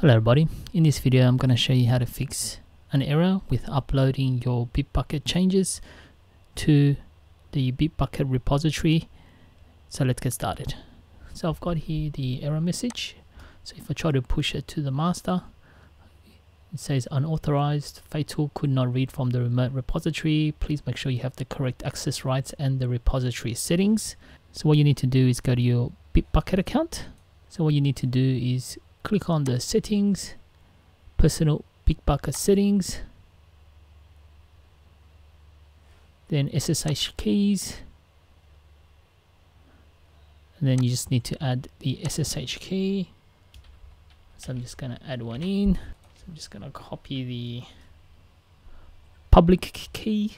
Hello everybody, in this video I'm going to show you how to fix an error with uploading your Bitbucket changes to the Bitbucket repository. So let's get started. So I've got here the error message. So if I try to push it to the master, it says unauthorized, fatal, could not read from the remote repository. Please make sure you have the correct access rights and the repository settings. So what you need to do is go to your Bitbucket account. So what you need to do is click on the settings, personal Bitbucket settings, then SSH keys, and then you just need to add the SSH key. So I'm just going to add one in. So I'm just going to copy the public key.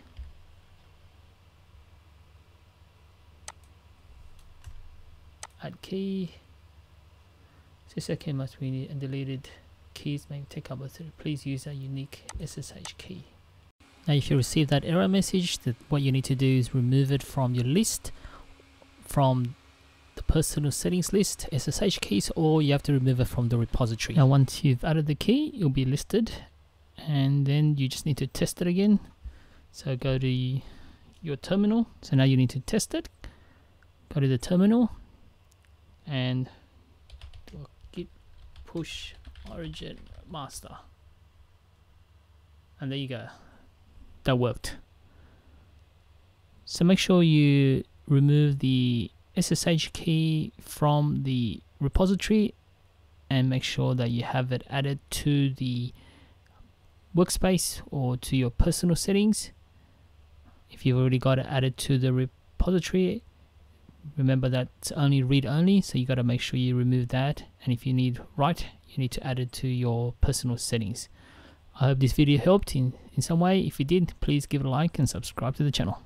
Add key. SSH key must be deleted. Keys may take up to. Please use a unique SSH key. Now, if you receive that error message, what you need to do is remove it from your list, from the personal settings list, SSH keys, or you have to remove it from the repository. Now, once you've added the key, you'll be listed, and then you just need to test it again. So go to your terminal. So now you need to test it. Go to the terminal and git push origin master, and there you go, that worked. So make sure you remove the SSH key from the repository and make sure that you have it added to the workspace or to your personal settings. If you've already got it added to the repository, remember that's only read-only, so you got to make sure you remove that, and if you need write, you need to add it to your personal settings. I hope this video helped in some way. If it did, please give it a like and subscribe to the channel.